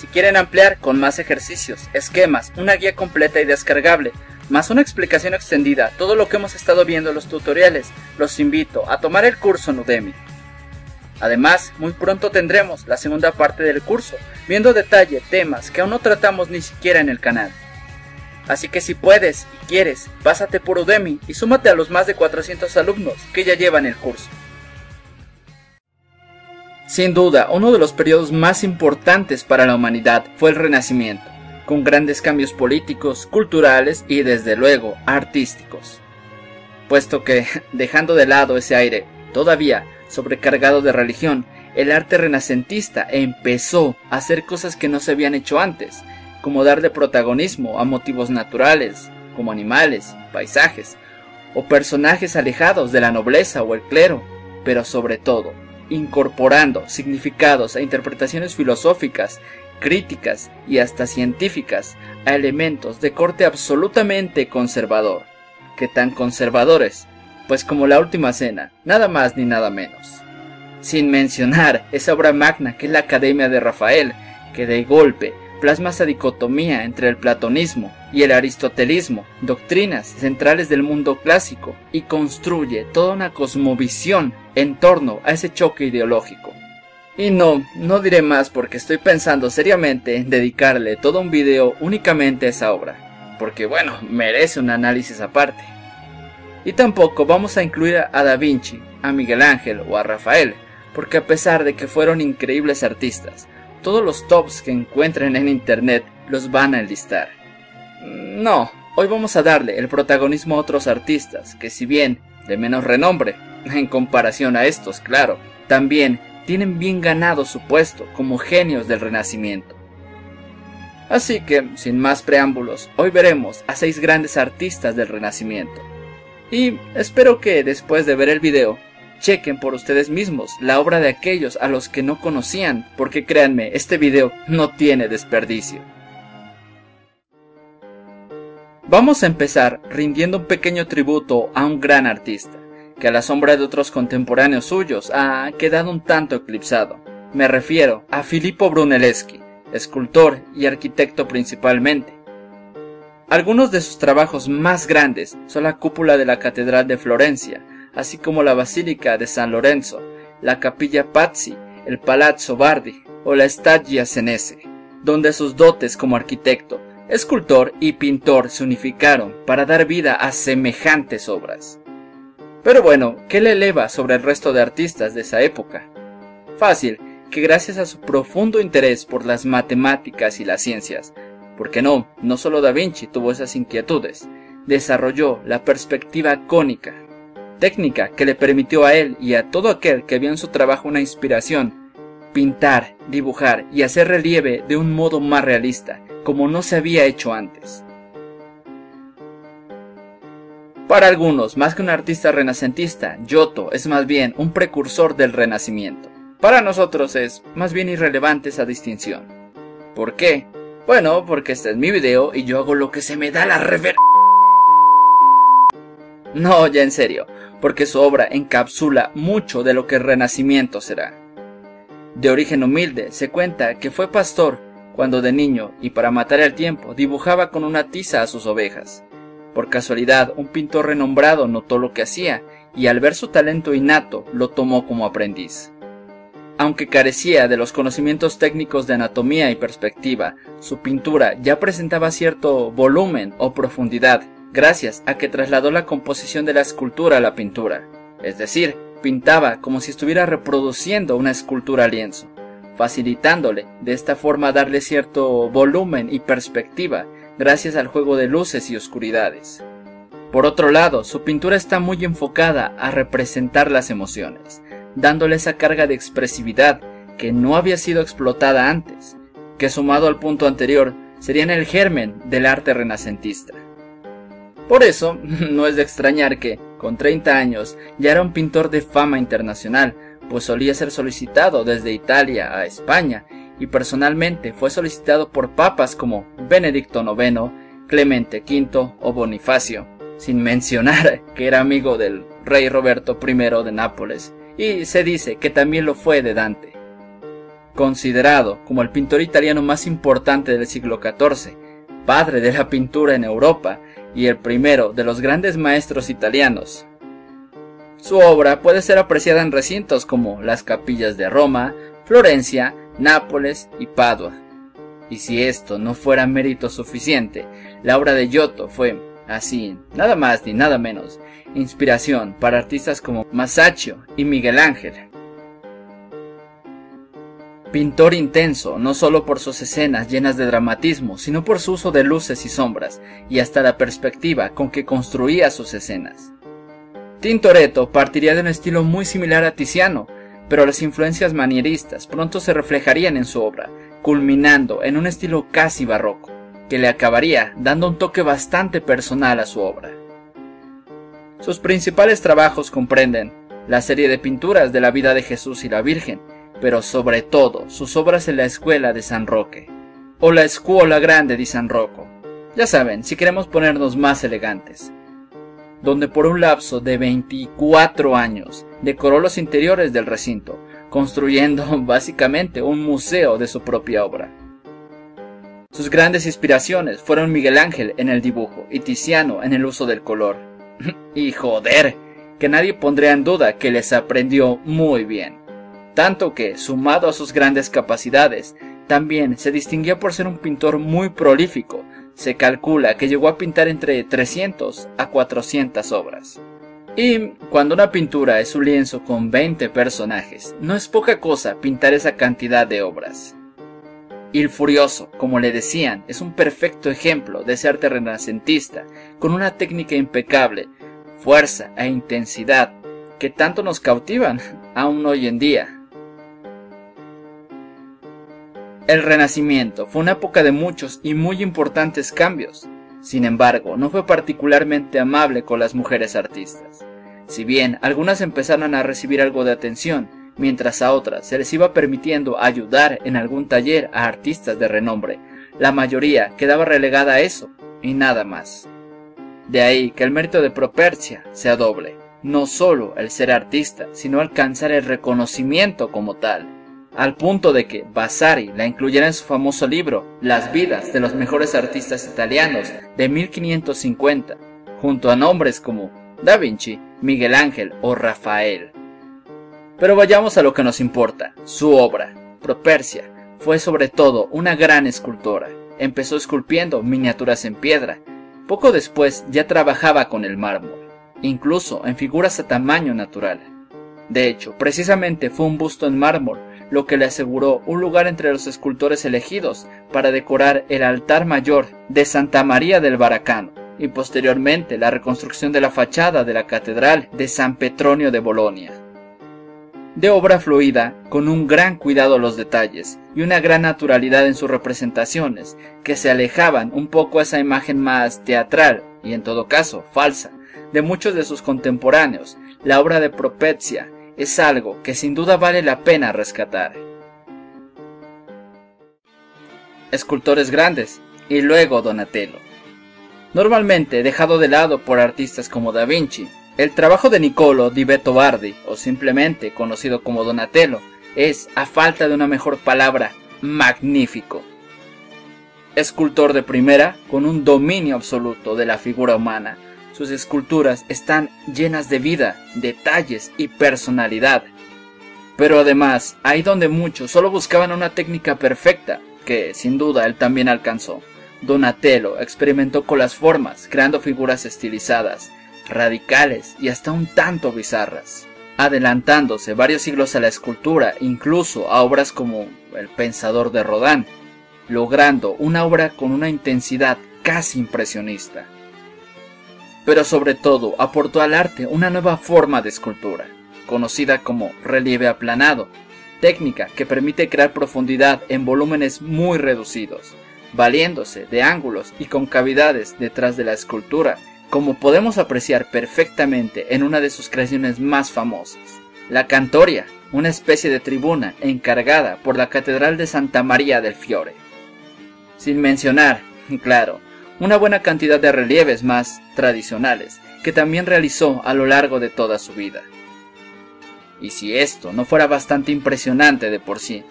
Si quieren ampliar con más ejercicios, esquemas, una guía completa y descargable, más una explicación extendida, todo lo que hemos estado viendo en los tutoriales, los invito a tomar el curso en Udemy. Además, muy pronto tendremos la segunda parte del curso, viendo a detalle temas que aún no tratamos ni siquiera en el canal. Así que si puedes y quieres, pásate por Udemy y súmate a los más de 400 alumnos que ya llevan el curso. Sin duda, uno de los periodos más importantes para la humanidad fue el Renacimiento, con grandes cambios políticos, culturales y desde luego artísticos. Puesto que, dejando de lado ese aire todavía sobrecargado de religión, el arte renacentista empezó a hacer cosas que no se habían hecho antes, como darle protagonismo a motivos naturales, como animales, paisajes, o personajes alejados de la nobleza o el clero, pero sobre todo, incorporando significados e interpretaciones filosóficas, críticas y hasta científicas a elementos de corte absolutamente conservador. ¿Qué tan conservadores? Pues como la Última Cena, nada más ni nada menos. Sin mencionar esa obra magna que es la Academia de Rafael, que de golpe plasma esa dicotomía entre el platonismo y el aristotelismo, doctrinas centrales del mundo clásico, y construye toda una cosmovisión en torno a ese choque ideológico. Y no diré más porque estoy pensando seriamente en dedicarle todo un video únicamente a esa obra, porque bueno, merece un análisis aparte. Y tampoco vamos a incluir a Da Vinci, a Miguel Ángel o a Rafael, porque a pesar de que fueron increíbles artistas, todos los tops que encuentren en internet los van a enlistar. No, hoy vamos a darle el protagonismo a otros artistas que, si bien de menos renombre, en comparación a estos, claro, también tienen bien ganado su puesto como genios del Renacimiento. Así que, sin más preámbulos, hoy veremos a 6 grandes artistas del Renacimiento. Y espero que, después de ver el video, chequen por ustedes mismos la obra de aquellos a los que no conocían, porque créanme, este video no tiene desperdicio. Vamos a empezar rindiendo un pequeño tributo a un gran artista, que a la sombra de otros contemporáneos suyos ha quedado un tanto eclipsado. Me refiero a Filippo Brunelleschi, escultor y arquitecto principalmente. Algunos de sus trabajos más grandes son la cúpula de la Catedral de Florencia, así como la Basílica de San Lorenzo, la Capilla Pazzi, el Palazzo Bardi o la Staggia Senese, donde sus dotes como arquitecto, escultor y pintor se unificaron para dar vida a semejantes obras. Pero bueno, ¿qué le eleva sobre el resto de artistas de esa época? Fácil, que gracias a su profundo interés por las matemáticas y las ciencias, porque no solo Da Vinci tuvo esas inquietudes, desarrolló la perspectiva cónica, técnica que le permitió a él y a todo aquel que vio en su trabajo una inspiración, pintar, dibujar y hacer relieve de un modo más realista, como no se había hecho antes. Para algunos, más que un artista renacentista, Giotto es más bien un precursor del Renacimiento. Para nosotros es más bien irrelevante esa distinción. ¿Por qué? Bueno, porque este es mi video y yo hago lo que se me da la rever... No, ya en serio, porque su obra encapsula mucho de lo que el Renacimiento será. De origen humilde, se cuenta que fue pastor cuando de niño y para matar el tiempo dibujaba con una tiza a sus ovejas. Por casualidad, un pintor renombrado notó lo que hacía y al ver su talento innato lo tomó como aprendiz. Aunque carecía de los conocimientos técnicos de anatomía y perspectiva, su pintura ya presentaba cierto volumen o profundidad, gracias a que trasladó la composición de la escultura a la pintura, es decir, pintaba como si estuviera reproduciendo una escultura a lienzo, facilitándole de esta forma darle cierto volumen y perspectiva gracias al juego de luces y oscuridades. Por otro lado, su pintura está muy enfocada a representar las emociones, dándole esa carga de expresividad que no había sido explotada antes, que sumado al punto anterior serían el germen del arte renacentista. Por eso, no es de extrañar que, con 30 años, ya era un pintor de fama internacional, pues solía ser solicitado desde Italia a España, y personalmente fue solicitado por papas como Benedicto IX, Clemente V o Bonifacio, sin mencionar que era amigo del rey Roberto I de Nápoles, y se dice que también lo fue de Dante. Considerado como el pintor italiano más importante del siglo XIV, padre de la pintura en Europa y el primero de los grandes maestros italianos. Su obra puede ser apreciada en recintos como las capillas de Roma, Florencia, Nápoles y Padua. Y si esto no fuera mérito suficiente, la obra de Giotto fue, así, nada más ni nada menos, inspiración para artistas como Masaccio y Miguel Ángel. Pintor intenso, no solo por sus escenas llenas de dramatismo, sino por su uso de luces y sombras, y hasta la perspectiva con que construía sus escenas. Tintoretto partiría de un estilo muy similar a Tiziano, pero las influencias manieristas pronto se reflejarían en su obra, culminando en un estilo casi barroco, que le acabaría dando un toque bastante personal a su obra. Sus principales trabajos comprenden la serie de pinturas de la vida de Jesús y la Virgen, pero sobre todo sus obras en la Escuela de San Roque, o la Escuela Grande de San Rocco, ya saben, si queremos ponernos más elegantes, donde por un lapso de 24 años decoró los interiores del recinto, construyendo básicamente un museo de su propia obra. Sus grandes inspiraciones fueron Miguel Ángel en el dibujo y Tiziano en el uso del color. Y joder, que nadie pondría en duda que les aprendió muy bien. Tanto que, sumado a sus grandes capacidades, también se distinguía por ser un pintor muy prolífico. Se calcula que llegó a pintar entre 300 a 400 obras. Y cuando una pintura es un lienzo con 20 personajes, no es poca cosa pintar esa cantidad de obras. El Furioso, como le decían, es un perfecto ejemplo de ese arte renacentista, con una técnica impecable, fuerza e intensidad, que tanto nos cautivan aún hoy en día. El Renacimiento fue una época de muchos y muy importantes cambios. Sin embargo, no fue particularmente amable con las mujeres artistas. Si bien algunas empezaron a recibir algo de atención, mientras a otras se les iba permitiendo ayudar en algún taller a artistas de renombre, la mayoría quedaba relegada a eso y nada más. De ahí que el mérito de Properzia sea doble, no solo el ser artista, sino alcanzar el reconocimiento como tal, al punto de que Vasari la incluyera en su famoso libro Las vidas de los mejores artistas italianos de 1550, junto a nombres como Da Vinci, Miguel Ángel o Rafael. Pero vayamos a lo que nos importa, su obra. Properzia fue sobre todo una gran escultora. Empezó esculpiendo miniaturas en piedra. Poco después ya trabajaba con el mármol, incluso en figuras a tamaño natural. De hecho, precisamente fue un busto en mármol lo que le aseguró un lugar entre los escultores elegidos para decorar el altar mayor de Santa María del Baracano y posteriormente la reconstrucción de la fachada de la Catedral de San Petronio de Bolonia. De obra fluida, con un gran cuidado a los detalles y una gran naturalidad en sus representaciones, que se alejaban un poco a esa imagen más teatral y en todo caso falsa de muchos de sus contemporáneos, la obra de Properzia es algo que sin duda vale la pena rescatar. Escultores grandes y luego Donatello. Normalmente dejado de lado por artistas como Da Vinci, el trabajo de Niccolò di Bento Bardi, o simplemente conocido como Donatello, es, a falta de una mejor palabra, magnífico. Escultor de primera, con un dominio absoluto de la figura humana, sus esculturas están llenas de vida, detalles y personalidad. Pero además, ahí donde muchos solo buscaban una técnica perfecta, que sin duda él también alcanzó, Donatello experimentó con las formas, creando figuras estilizadas, radicales y hasta un tanto bizarras, adelantándose varios siglos a la escultura, incluso a obras como El Pensador de Rodin, logrando una obra con una intensidad casi impresionista. Pero sobre todo aportó al arte una nueva forma de escultura, conocida como relieve aplanado, técnica que permite crear profundidad en volúmenes muy reducidos, valiéndose de ángulos y concavidades detrás de la escultura, como podemos apreciar perfectamente en una de sus creaciones más famosas, la Cantoria, una especie de tribuna encargada por la Catedral de Santa María del Fiore. Sin mencionar, claro, una buena cantidad de relieves más tradicionales, que también realizó a lo largo de toda su vida. Y si esto no fuera bastante impresionante de por sí,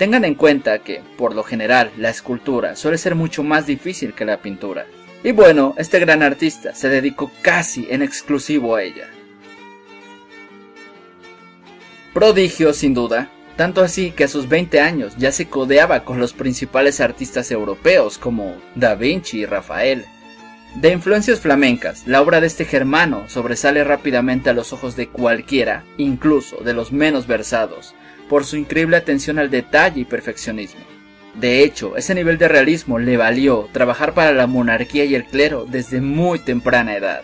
Tengan en cuenta que, por lo general, la escultura suele ser mucho más difícil que la pintura. Y bueno, este gran artista se dedicó casi en exclusivo a ella. Prodigio, sin duda, tanto así que a sus 20 años ya se codeaba con los principales artistas europeos como Da Vinci y Rafael. De influencias flamencas, la obra de este germano sobresale rápidamente a los ojos de cualquiera, incluso de los menos versados, por su increíble atención al detalle y perfeccionismo. De hecho, ese nivel de realismo le valió trabajar para la monarquía y el clero desde muy temprana edad.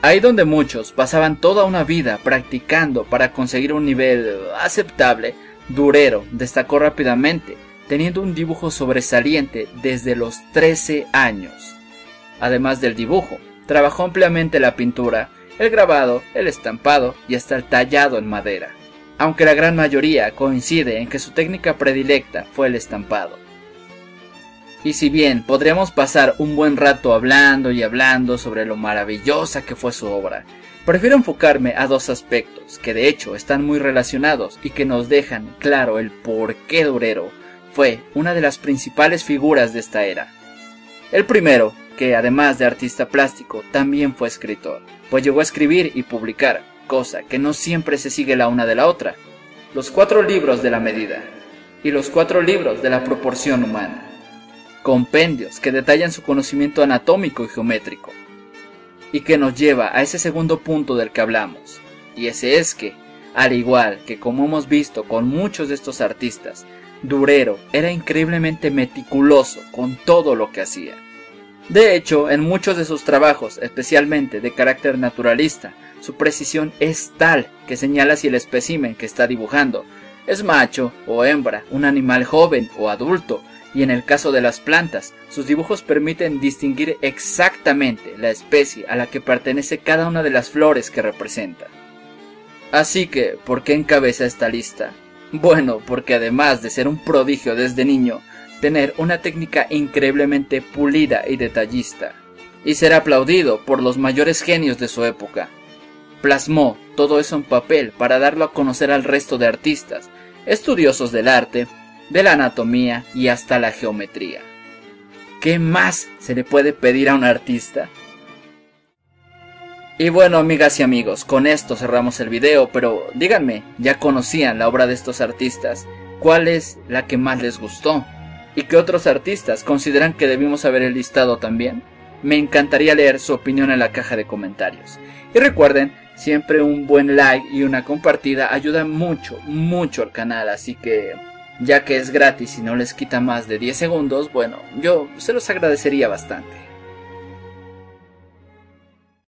Ahí donde muchos pasaban toda una vida practicando para conseguir un nivel aceptable, Durero destacó rápidamente, teniendo un dibujo sobresaliente desde los 13 años. Además del dibujo, trabajó ampliamente la pintura, el grabado, el estampado y hasta el tallado en madera, aunque la gran mayoría coincide en que su técnica predilecta fue el estampado. Y si bien podríamos pasar un buen rato hablando y hablando sobre lo maravillosa que fue su obra, prefiero enfocarme a dos aspectos que de hecho están muy relacionados y que nos dejan claro el por qué Durero fue una de las principales figuras de esta era. El primero, que además de artista plástico, también fue escritor, pues llegó a escribir y publicar, cosa que no siempre se sigue la una de la otra, los 4 libros de la medida y los 4 libros de la proporción humana. Compendios que detallan su conocimiento anatómico y geométrico, y que nos lleva a ese segundo punto del que hablamos, y ese es que, al igual que como hemos visto con muchos de estos artistas, Durero era increíblemente meticuloso con todo lo que hacía. De hecho, en muchos de sus trabajos, especialmente de carácter naturalista, su precisión es tal que señala si el espécimen que está dibujando es macho o hembra, un animal joven o adulto, y en el caso de las plantas, sus dibujos permiten distinguir exactamente la especie a la que pertenece cada una de las flores que representa. Así que, ¿por qué encabeza esta lista? Bueno, porque además de ser un prodigio desde niño, tener una técnica increíblemente pulida y detallista, y ser aplaudido por los mayores genios de su época. Plasmó todo eso en papel para darlo a conocer al resto de artistas, estudiosos del arte, de la anatomía y hasta la geometría. ¿Qué más se le puede pedir a un artista? Y bueno, amigas y amigos, con esto cerramos el video, pero díganme, ¿ya conocían la obra de estos artistas? ¿Cuál es la que más les gustó? ¿Y qué otros artistas consideran que debimos haber enlistado también? Me encantaría leer su opinión en la caja de comentarios. Y recuerden, siempre un buen like y una compartida ayuda mucho, mucho al canal, así que ya que es gratis y no les quita más de 10 segundos, bueno, yo se los agradecería bastante.